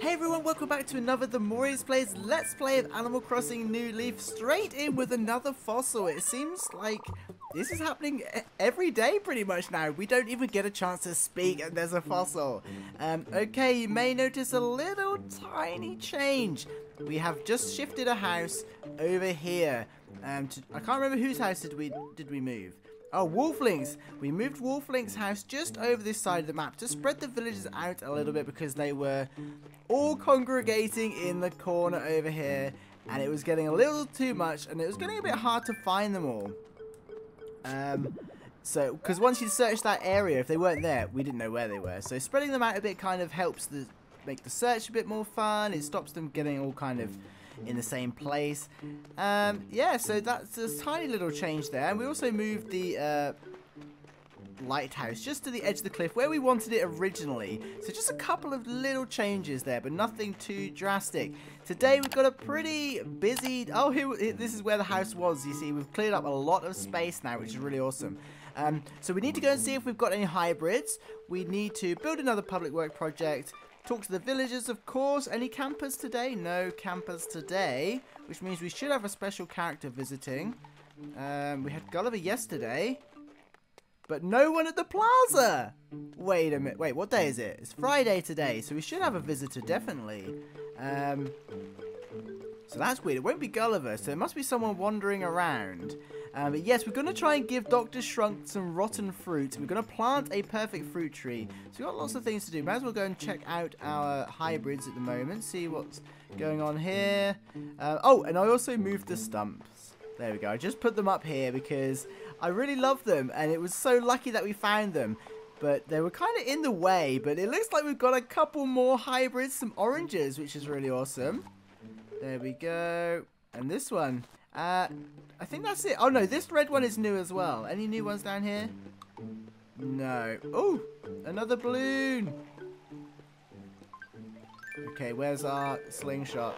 Hey everyone, welcome back to another The Mori Plays Let's Play of Animal Crossing New Leaf. Straight in with another fossil. It seems like this is happening every day pretty much now. We don't even get a chance to speak and there's a fossil. Okay, you may notice a little tiny change. We have just shifted a house over here. I can't remember whose house did we move. Oh, Wolflings! We moved Wolflings' house just over this side of the map to spread the villagers out a little bit because they were all congregating in the corner over here and it was getting a little too much and it was getting a bit hard to find them all. So, because once you search that area, if they weren't there, we didn't know where they were. So spreading them out a bit kind of helps make the search a bit more fun. It stops them getting all kind of in the same place. Yeah, so that's a tiny little change there. And we also moved the lighthouse just to the edge of the cliff where we wanted it originally. So just a couple of little changes there, but nothing too drastic. Today we've got a pretty busy... Oh, here, this is where the house was, you see. We've cleared up a lot of space now, which is really awesome. So we need to go and see if we've got any hybrids. We need to build another public work project. Talk to the villagers, of course. Any campers today? No campers today, which means we should have a special character visiting. We had Gulliver yesterday, but no one at the plaza. Wait a minute. Wait, what day is it? It's Friday today, so we should have a visitor, definitely. So that's weird. It won't be Gulliver, so there must be someone wandering around. But yes, we're going to try and give Dr. Shrunk some rotten fruit. We're going to plant a perfect fruit tree. So we've got lots of things to do. Might as well go and check out our hybrids at the moment. See what's going on here. Oh, and I also moved the stumps. There we go. I just put them up here because I really love them. And it was so lucky that we found them. But they were kind of in the way. But it looks like we've got a couple more hybrids. Some oranges, which is really awesome. There we go. And this one. I think that's it. Oh no, this red one is new as well. Any new ones down here? No. Oh, another balloon. Okay, where's our slingshot?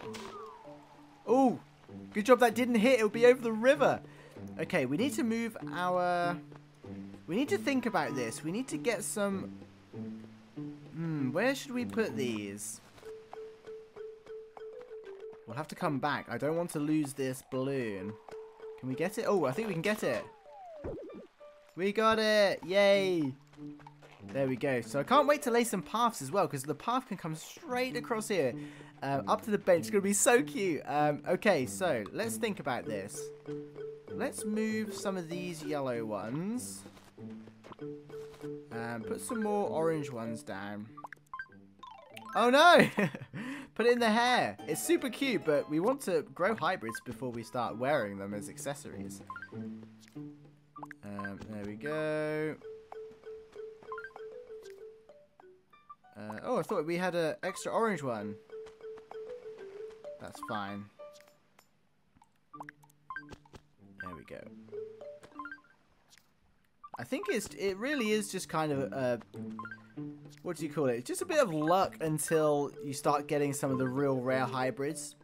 Oh, good job that didn't hit. It'll be over the river. Okay, we need to move our... We need to think about this. We need to get some... where should we put these? We'll have to come back. I don't want to lose this balloon. Can we get it? Oh, I think we can get it. We got it. Yay. There we go. So I can't wait to lay some paths as well, because the path can come straight across here. Up to the bench. It's going to be so cute. Okay, so let's think about this. Let's move some of these yellow ones. Put some more orange ones down. Oh, no. Put it in the hair. It's super cute, but we want to grow hybrids before we start wearing them as accessories. There we go. Oh, I thought we had an extra orange one. That's fine. There we go. I think it really is just kind of a... What do you call it? It's just a bit of luck until you start getting some of the real rare hybrids.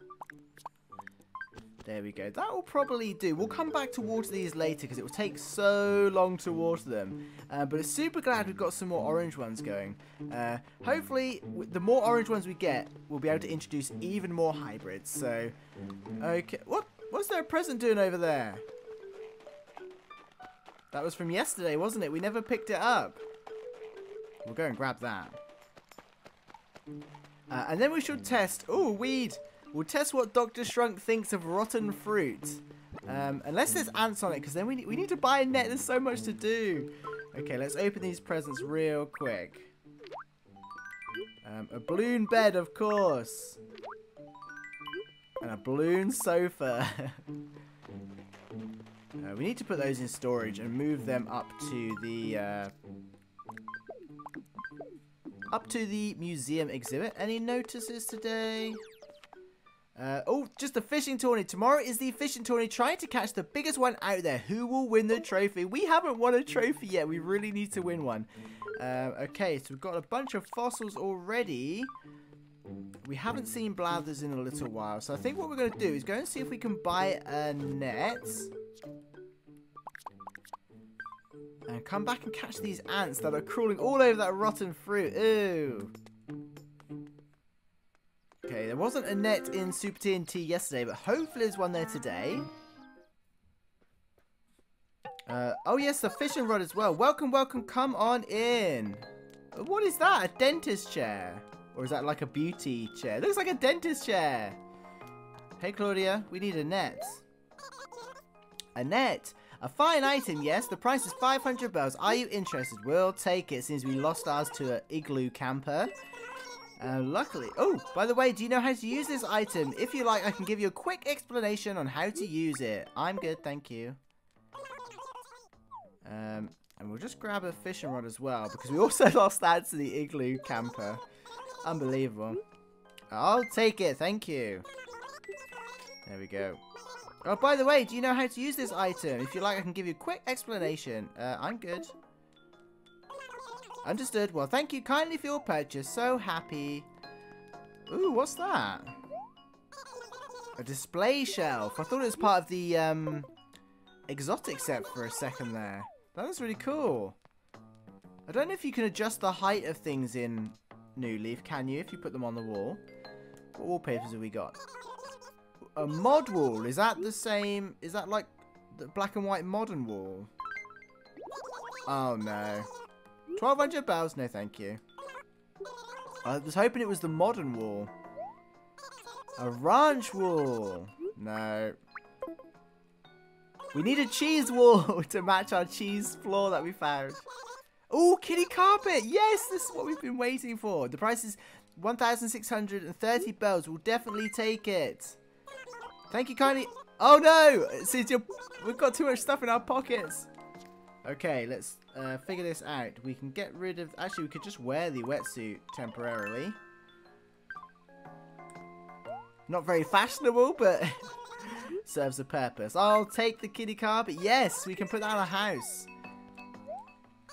There we go. That will probably do. We'll come back to water these later because it will take so long to water them. But I'm super glad we've got some more orange ones going. Hopefully, the more orange ones we get, we'll be able to introduce even more hybrids. So, okay. What's their present doing over there? That was from yesterday, wasn't it? We never picked it up. We'll go and grab that. And then we should test... Ooh, weed! We'll test what Dr. Shrunk thinks of rotten fruit. Unless there's ants on it, because then we need to buy a net. There's so much to do. Okay, let's open these presents real quick. A balloon bed, of course. And a balloon sofa. We need to put those in storage and move them up to the museum exhibit. Any notices today? Oh, just the fishing tourney. Tomorrow is the fishing tourney. Trying to catch the biggest one out there. Who will win the trophy? We haven't won a trophy yet. We really need to win one. Okay, so we've got a bunch of fossils already. We haven't seen Blathers in a little while. So I think what we're going to do is go and see if we can buy a net. And come back and catch these ants that are crawling all over that rotten fruit. Ew. Okay, there wasn't a net in Super TNT yesterday, but hopefully there's one there today. Oh yes, the fishing rod as well. Welcome, welcome, come on in. What is that? A dentist chair? Or is that like a beauty chair? It looks like a dentist chair. Hey Claudia, we need a net. A net? A fine item, yes. The price is 500 bells. Are you interested? We'll take it since we lost ours to an igloo camper. Luckily... Oh, by the way, do you know how to use this item? If you like, I can give you a quick explanation on how to use it. I'm good, thank you. And we'll just grab a fishing rod as well, because we also lost that to the igloo camper. Unbelievable. I'll take it, thank you. There we go. Oh, by the way, do you know how to use this item? If you like, I can give you a quick explanation. I'm good. Understood. Well, thank you kindly for your purchase. So happy. Ooh, what's that? A display shelf. I thought it was part of the exotic set for a second there. That was really cool. I don't know if you can adjust the height of things in New Leaf, can you? If you put them on the wall. What wallpapers have we got? A mod wall, is that the same? Is that like the black and white modern wall? Oh no. 1200 bells, no thank you. I was hoping it was the modern wall. A ranch wall, no. We need a cheese wall to match our cheese floor that we found. Oh, kitty carpet, yes, this is what we've been waiting for. The price is 1630 bells, we'll definitely take it. Thank you kindly. Oh no! Since we've got too much stuff in our pockets. Okay, let's figure this out. We can get rid of... Actually, we could just wear the wetsuit temporarily. Not very fashionable, but serves a purpose. I'll take the kiddie carpet. Yes, we can put that on our house.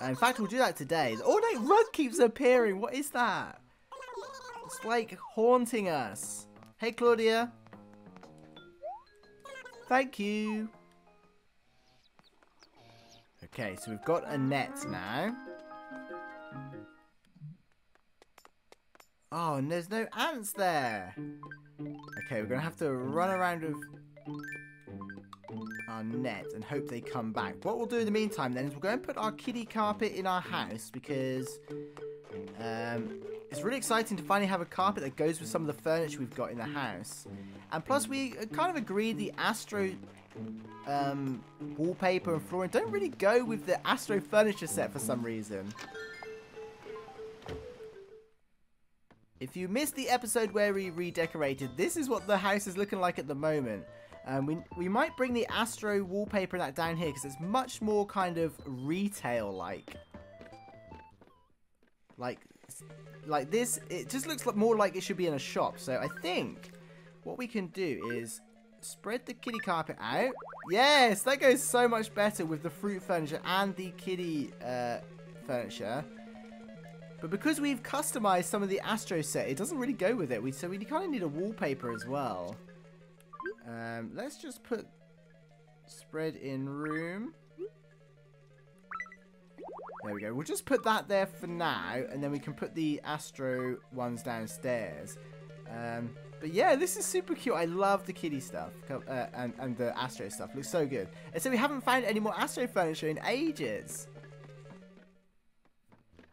In fact, we'll do that today. The ornate rug keeps appearing. What is that? It's like haunting us. Hey, Claudia. Thank you. Okay, so we've got a net now. Oh, and there's no ants there. Okay, we're going to have to run around with our net and hope they come back. What we'll do in the meantime then is we're going to put our kiddie carpet in our house because it's really exciting to finally have a carpet that goes with some of the furniture we've got in the house. And plus we kind of agreed the Astro wallpaper and flooring don't really go with the Astro furniture set for some reason. If you missed the episode where we redecorated, this is what the house is looking like at the moment. We might bring the Astro wallpaper and that down here because it's much more kind of retail-like. Like this, it just looks more like it should be in a shop. So I think what we can do is spread the kiddie carpet out. Yes, that goes so much better with the fruit furniture and the kiddie furniture. But because we've customized some of the Astro set, it doesn't really go with it. So we kind of need a wallpaper as well. Let's just put spread in room. There we go. We'll just put that there for now, and then we can put the Astro ones downstairs. But yeah, this is super cute. I love the kiddie stuff and the Astro stuff. Looks so good. And so we haven't found any more Astro furniture in ages.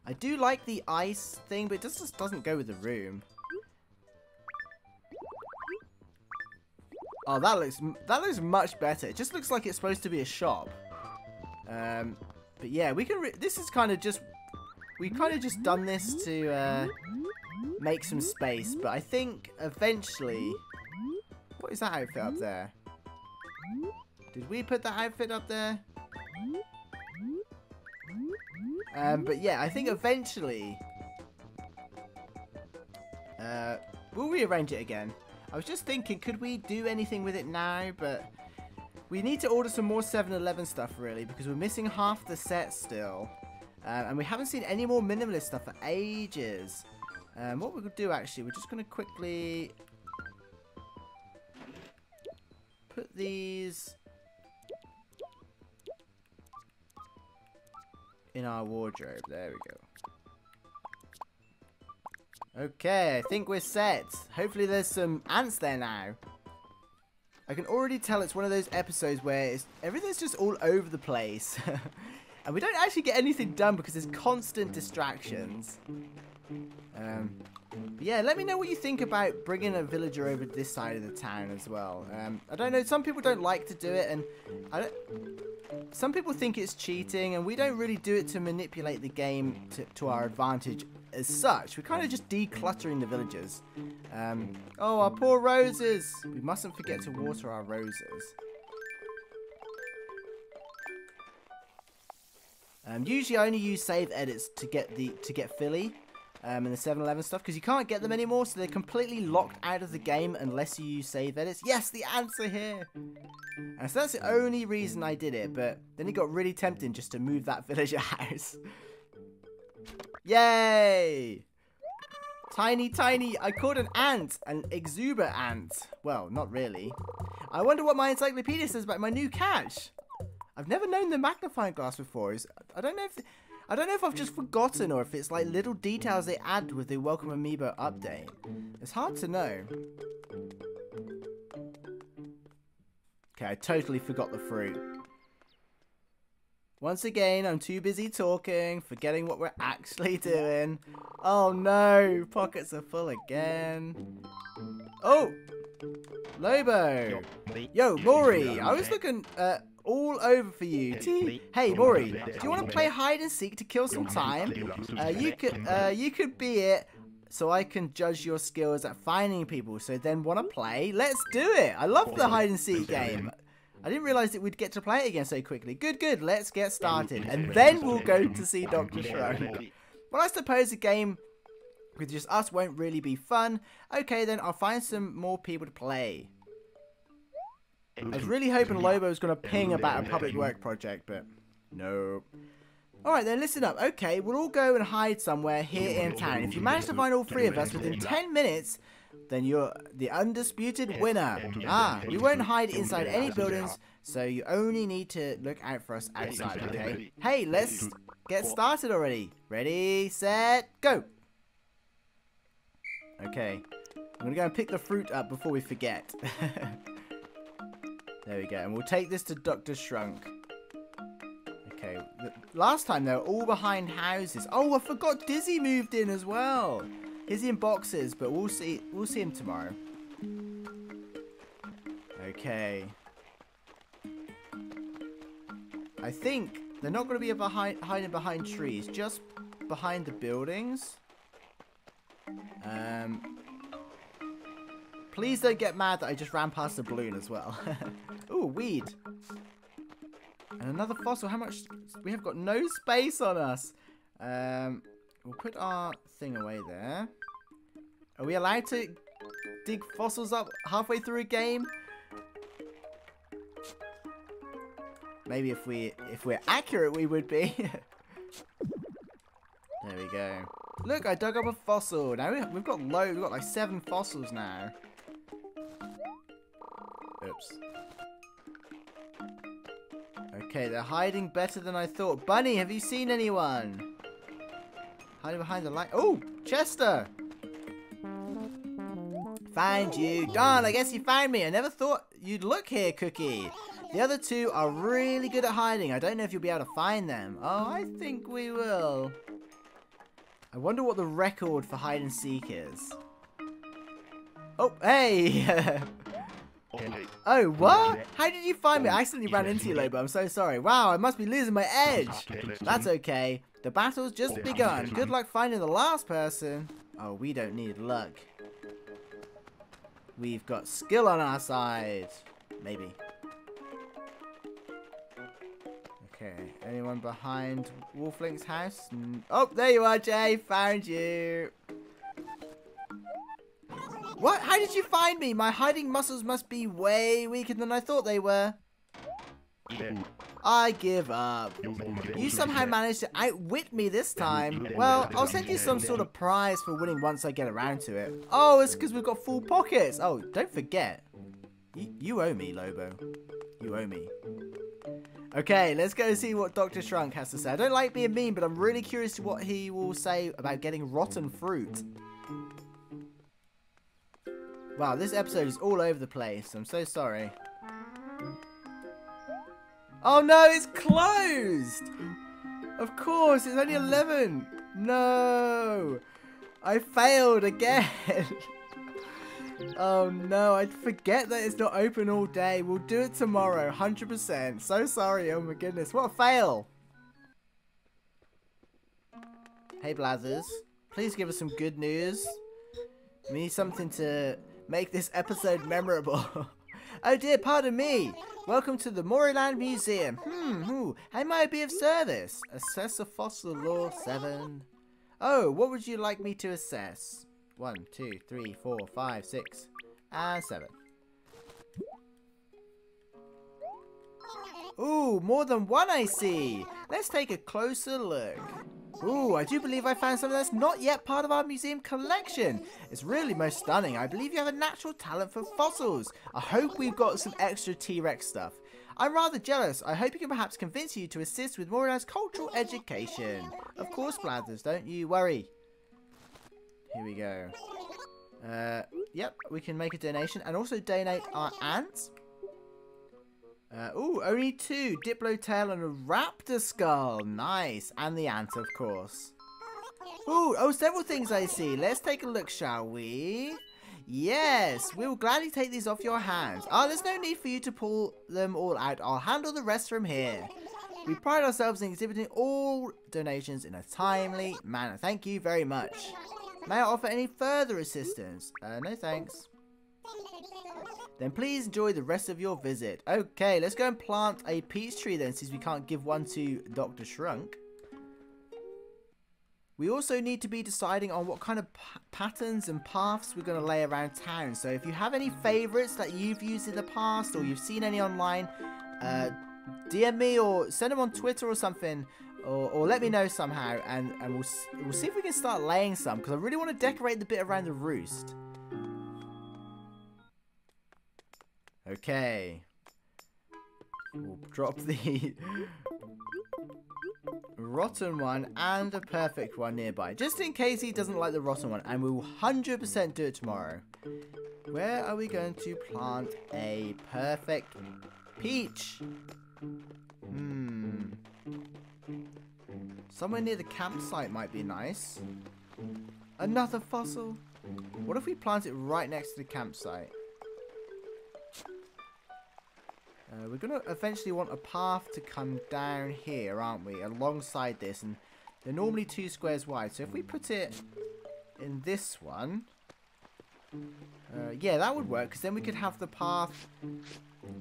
I do like the ice thing, but it just doesn't go with the room. Oh, that looks much better. It just looks like it's supposed to be a shop. But yeah, we can. This is kind of just. We've kind of just done this to make some space, but I think eventually. What is that outfit up there? Did we put that outfit up there? But yeah, I think eventually. We'll rearrange it again. I was just thinking, could we do anything with it now? But. We need to order some more 7-Eleven stuff, really, because we're missing half the set still. And we haven't seen any more minimalist stuff for ages. What we could do, actually, we're just going to quickly put these in our wardrobe. There we go. Okay, I think we're set. Hopefully there's some ants there now. I can already tell it's one of those episodes where everything's just all over the place. And we don't actually get anything done because there's constant distractions. Yeah, let me know what you think about bringing a villager over to this side of the town as well. I don't know, some people don't like to do it, and some people think it's cheating, and we don't really do it to manipulate the game to our advantage as such. We're kind of just decluttering the villagers. Oh, our poor roses! We mustn't forget to water our roses. Usually I only use save edits to get Philly and the 7-Eleven stuff, because you can't get them anymore, so they're completely locked out of the game unless you use save edits. Yes, the ants are here! And so that's the only reason I did it, but then it got really tempting just to move that villager house. Yay! Tiny, tiny, I caught an ant, an exuber ant. Well, not really. I wonder what my encyclopedia says about my new catch. I've never known the magnifying glass before. I don't know if I've just forgotten or if it's like little details they add with the Welcome Amiibo update. It's hard to know. Okay, I totally forgot the fruit. Once again, I'm too busy talking, forgetting what we're actually doing. Oh no, pockets are full again. Oh! Lobo! Yo, Mori! I was looking all over for you. Hey, Mori, do you want to play hide and seek to kill some time? You could be it, so I can judge your skills at finding people. So then, want to play? Let's do it. I love the hide and seek game. I didn't realize that we'd get to play it again so quickly. Good, good. Let's get started, and then we'll go to see Dr. Shrunk. Well, I suppose a game with just us won't really be fun. Okay, then I'll find some more people to play. I was really hoping Lobo was going to ping about a public work project, but no. Alright then, listen up. Okay, we'll all go and hide somewhere here in town. If you manage to find all three of us within 10 minutes, then you're the undisputed winner. Ah, we won't hide inside any buildings, so you only need to look out for us outside, okay? Hey, let's get started already. Ready, set, go! Okay, I'm going to go and pick the fruit up before we forget. There we go, and we'll take this to Dr. Shrunk. Okay, last time they were all behind houses. Oh, I forgot Dizzy moved in as well. He's in boxes, but we'll see him tomorrow. Okay. I think they're not going to be hiding behind trees, just behind the buildings. Please don't get mad that I just ran past the balloon as well. Ooh, weed. And another fossil. How much? We have got no space on us. We'll put our thing away there. Are we allowed to dig fossils up halfway through a game? Maybe if we're accurate, we would be. There we go. Look, I dug up a fossil. Now we've got like 7 fossils now. Oops. Okay, they're hiding better than I thought. Bunnie, have you seen anyone? Hiding behind the light. Oh, Chester! Find you. Darn, I guess you found me. I never thought you'd look here, Cookie. The other two are really good at hiding. I don't know if you'll be able to find them. Oh, I think we will. I wonder what the record for hide and seek is. Oh, hey! Oh, what? How did you find me? I accidentally ran into you, Lobo. I'm so sorry. Wow, I must be losing my edge. That's okay. The battle's just begun. Good luck finding the last person. Oh, we don't need luck. We've got skill on our side. Maybe. Okay, anyone behind Wolflink's house? Oh, there you are, Jay. Found you. What? How did you find me? My hiding muscles must be way weaker than I thought they were. I give up. You somehow managed to outwit me this time. Well, I'll send you some sort of prize for winning once I get around to it. Oh, it's because we've got full pockets. Oh, don't forget. You owe me, Lobo. You owe me. Okay, let's go see what Dr. Shrunk has to say. I don't like being mean, but I'm really curious to what he will say about getting rotten fruit. Wow, this episode is all over the place. I'm so sorry. Oh no, it's closed! Of course, it's only 11! No! I failed again! Oh no, I forget that it's not open all day. We'll do it tomorrow, 100%. So sorry, oh my goodness. What a fail! Hey Blathers, please give us some good news. We need something to make this episode memorable. Oh dear, pardon me! Welcome to the Morryland Museum. How may I be of service? Assess a fossil law 7. Oh, what would you like me to assess? 1, 2, 3, 4, 5, 6, and 7. Ooh, more than one I see! Let's take a closer look. Ooh, I do believe I found something that's not yet part of our museum collection. It's really most stunning. I believe you have a natural talent for fossils. I hope we've got some extra T-Rex stuff. I'm rather jealous. I hope you can perhaps convince you to assist with Morryland's cultural education. Of course, Blathers, don't you worry. Here we go. Yep, we can make a donation and also donate our ants. Ooh, only 2. Diplo tail and a raptor skull. Nice. And the ant, of course. Ooh, oh, several things I see. Let's take a look, shall we? Yes, we will gladly take these off your hands. Ah, there's no need for you to pull them all out. I'll handle the rest from here. We pride ourselves in exhibiting all donations in a timely manner. Thank you very much. May I offer any further assistance? No thanks. Then please enjoy the rest of your visit. Okay, let's go and plant a peach tree then, since we can't give one to Dr. Shrunk. We also need to be deciding on what kind of patterns and paths we're going to lay around town. So if you have any favourites that you've used in the past or you've seen any online, DM me or send them on Twitter or something. Or let me know somehow and we'll see if we can start laying some. Because I really want to decorate the bit around the roost. Okay, we'll drop the rotten one and a perfect one nearby, just in case he doesn't like the rotten one, and we will 100% do it tomorrow. Where are we going to plant a perfect peach? Somewhere near the campsite might be nice. Another fossil? What if we plant it right next to the campsite? We're going to eventually want a path to come down here, aren't we? Alongside this, and they're normally 2 squares wide. So if we put it in this one, yeah, that would work. Because then we could have the path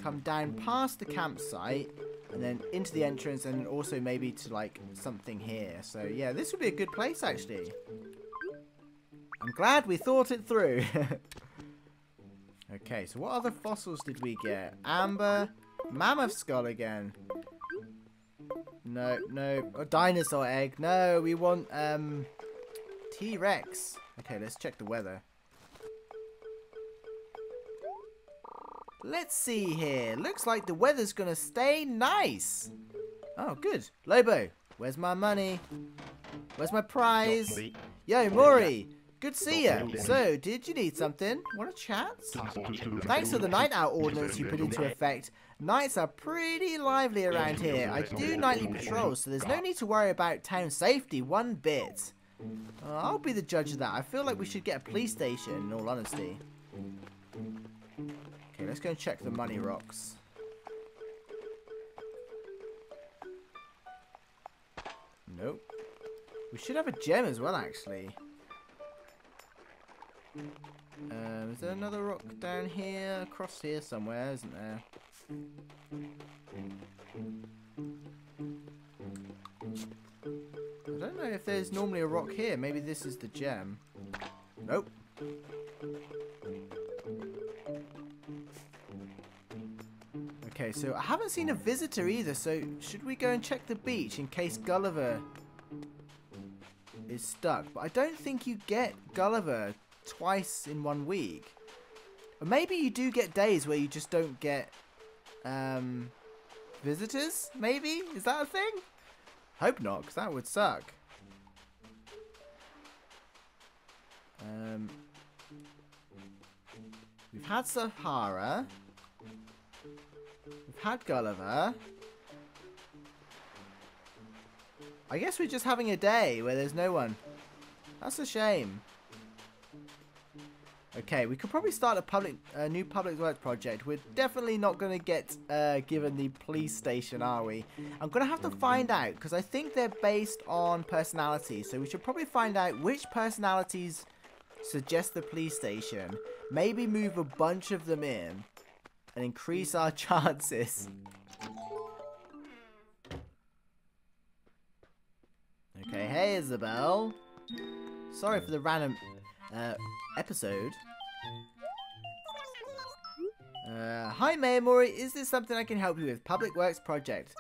come down past the campsite and then into the entrance, and also maybe to like something here. So yeah, this would be a good place actually. I'm glad we thought it through. Okay, so what other fossils did we get? Amber, mammoth skull again. No, a dinosaur egg. No, we want T-Rex. Okay, let's check the weather. Let's see here. Looks like the weather's gonna stay nice. Oh, good. Lobo, where's my money? Where's my prize? Yo, Mori. Good to see you. So, did you need something? Want a chat? Thanks for the night out ordinance you put into effect. Nights are pretty lively around here. I do nightly patrols, so there's no need to worry about town safety one bit. I'll be the judge of that. I feel like we should get a police station, in all honesty. Okay, let's go and check the money rocks. Nope. We should have a gem as well, actually. Is there another rock down here? Across here somewhere, isn't there? I don't know if there's normally a rock here. Maybe this is the gem. Nope. Okay, so I haven't seen a visitor either, so should we go and check the beach in case Gulliver is stuck? But I don't think you get Gulliver twice in one week. Or maybe you do get days where you just don't get visitors, maybe? Is that a thing? Hope not, because that would suck. We've had Sahara. We've had Gulliver. I guess we're just having a day where there's no one. That's a shame. Okay, we could probably start a new public works project. We're definitely not going to get given the police station, are we? I'm going to have to find out, because I think they're based on personality. So we should probably find out which personalities suggest the police station. Maybe move a bunch of them in and increase our chances. Okay, hey Isabelle. Sorry for the random episode. Hi Mayor Mori, is there something I can help you with? Public Works Project.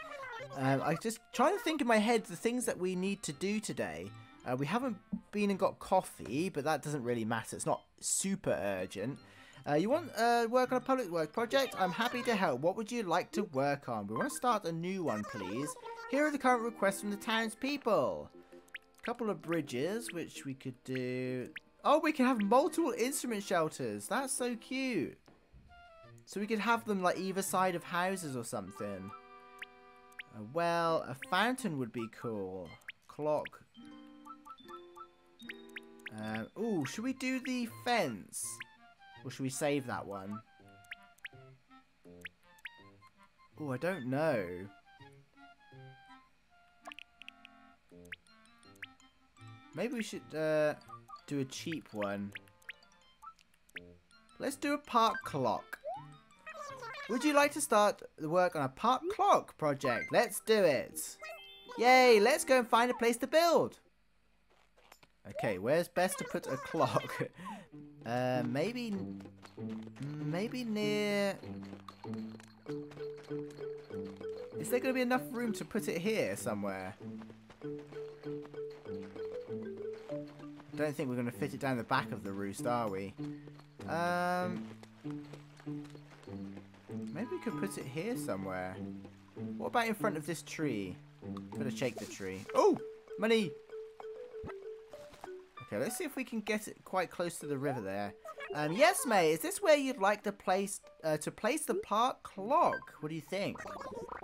I just trying to think in my head the things that we need to do today. We haven't been and got coffee, but that doesn't really matter. It's not super urgent. You want work on a public work project? I'm happy to help. What would you like to work on? We want to start a new one, please. Here are the current requests from the townspeople. A couple of bridges, which we could do. Oh, we can have multiple instrument shelters. That's so cute. So we could have them like either side of houses or something. Well, a fountain would be cool. Clock. Ooh, should we do the fence? Or should we save that one? Oh, I don't know. Maybe we should do a cheap one. Let's do a park clock. Would you like to start the work on a park clock project? Let's do it. Yay, let's go and find a place to build. Okay, where's best to put a clock? Maybe near... Is there going to be enough room to put it here somewhere? I don't think we're going to fit it down the back of the roost, are we? Maybe we could put it here somewhere. What about in front of this tree? Better shake the tree. Oh! Money! Okay, let's see if we can get it quite close to the river there. Yes, May, is this where you'd like the place to place the park clock? What do you think?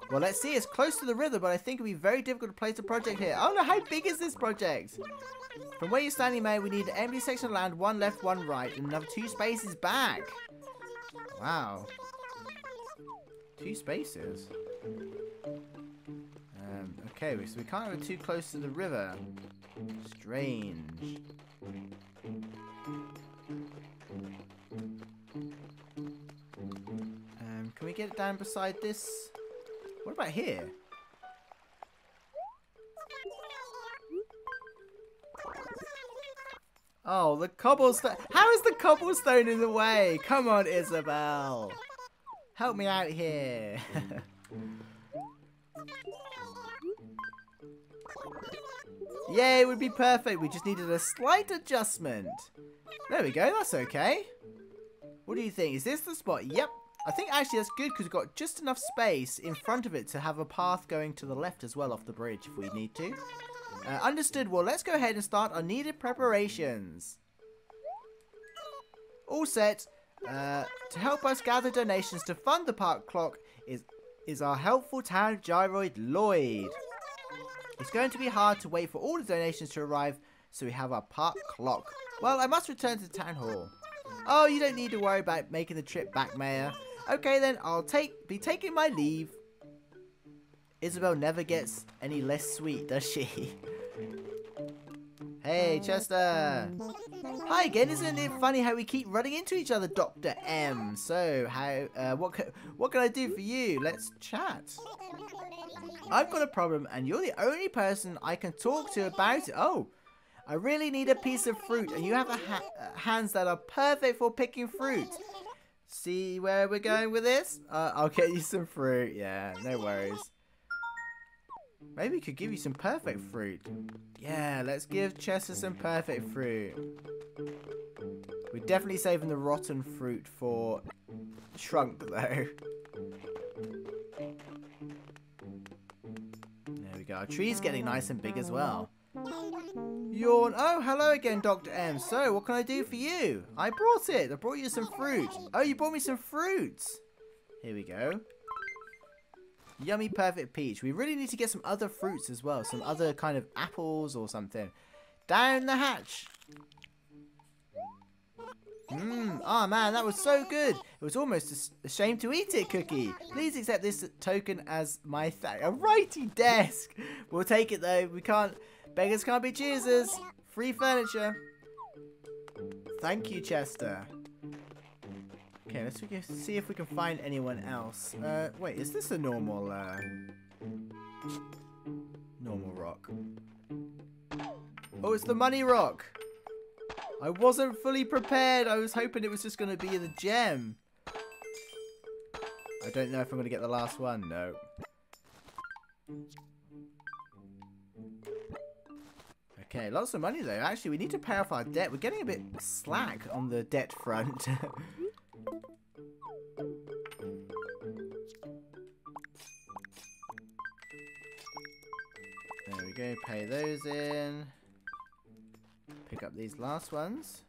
Well, let's see. It's close to the river, but I think it'd be very difficult to place a project here. Oh, no, how big is this project? From where you're standing, May, we need an empty section of land, one left, one right, and another 2 spaces back. Wow. 2 spaces. Okay, so we can't go too close to the river. Strange. Can we get it down beside this? What about here? Oh, the cobblestone. How is the cobblestone in the way? Come on, Isabelle. Help me out here. Yay, it would be perfect. We just needed a slight adjustment. There we go. That's okay. What do you think? Is this the spot? Yep. I think actually that's good because we've got just enough space in front of it to have a path going to the left as well off the bridge if we need to. Understood. Well, let's go ahead and start our needed preparations. All set. To help us gather donations to fund the park clock is our helpful town gyroid, Lloyd. It's going to be hard to wait for all the donations to arrive, so we have our park clock. Well, I must return to the town hall. Oh, you don't need to worry about making the trip back, Mayor. Okay, then, I'll be taking my leave. Isabelle never gets any less sweet, does she? Hey, Chester. Hi again. Isn't it funny how we keep running into each other, Dr. M? So, how? What can I do for you? Let's chat. I've got a problem, and you're the only person I can talk to about it. Oh, I really need a piece of fruit, and you have hands that are perfect for picking fruit. See where we're going with this? I'll get you some fruit. Yeah, no worries. Maybe we could give you some perfect fruit. Yeah, let's give Chester some perfect fruit. We're definitely saving the rotten fruit for Shrunk, though. There we go. Our tree's getting nice and big as well. Yawn. Oh, hello again, Dr. M. So, what can I do for you? I brought it. I brought you some fruit. Oh, you brought me some fruits. Here we go. Yummy, perfect peach. We really need to get some other fruits as well. Some other kind of apples or something. Down the hatch. Mmm. Oh, man, that was so good. It was almost a shame to eat it, Cookie. Please accept this token as my thanks. A righty desk. We'll take it, though. We can't... Beggars can't be choosers. Free furniture. Thank you, Chester. Okay, let's see if we can find anyone else. Wait, is this a normal... normal rock? Oh, it's the money rock. I wasn't fully prepared. I was hoping it was just going to be the gem. I don't know if I'm going to get the last one. No. Okay, lots of money though. Actually, we need to pay off our debt. We're getting a bit slack on the debt front. There we go. Pay those in. Pick up these last ones.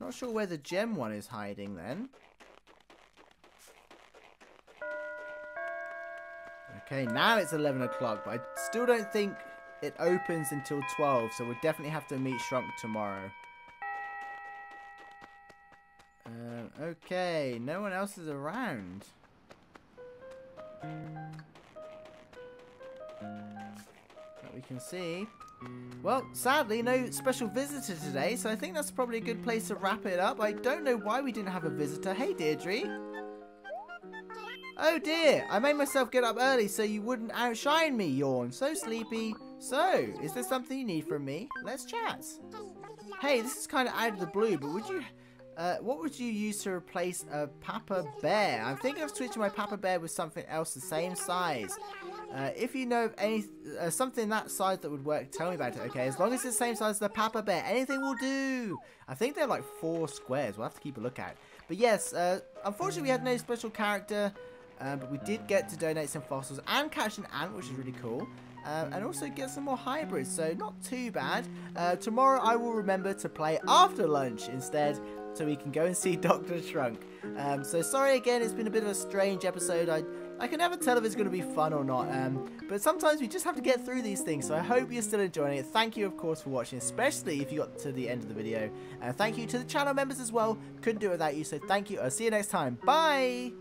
Not sure where the gem one is hiding then. Okay, now it's 11 o'clock, but I still don't think it opens until 12, so we'll definitely have to meet Shrunk tomorrow. Okay, no one else is around. That we can see. Well, sadly, no special visitor today, so I think that's probably a good place to wrap it up. I don't know why we didn't have a visitor. Hey, Deirdre. Oh dear, I made myself get up early so you wouldn't outshine me, Yawn. So sleepy. So, is there something you need from me? Let's chat. Hey, this is kind of out of the blue, but would you... what would you use to replace a Papa Bear? I'm thinking of switching my Papa Bear with something else the same size. If you know of any something that size that would work, tell me about it. Okay, as long as it's the same size as the Papa Bear, anything will do. I think they're like 4 squares. We'll have to keep a look at. But yes, unfortunately we had no special character... but we did get to donate some fossils and catch an ant, which is really cool. And also get some more hybrids, so not too bad. Tomorrow I will remember to play after lunch instead, so we can go and see Dr. Shrunk. So sorry again, it's been a bit of a strange episode. I can never tell if it's going to be fun or not. But sometimes we just have to get through these things, so I hope you're still enjoying it. Thank you, of course, for watching, especially if you got to the end of the video. Thank you to the channel members as well. Couldn't do it without you, so thank you. I'll see you next time. Bye!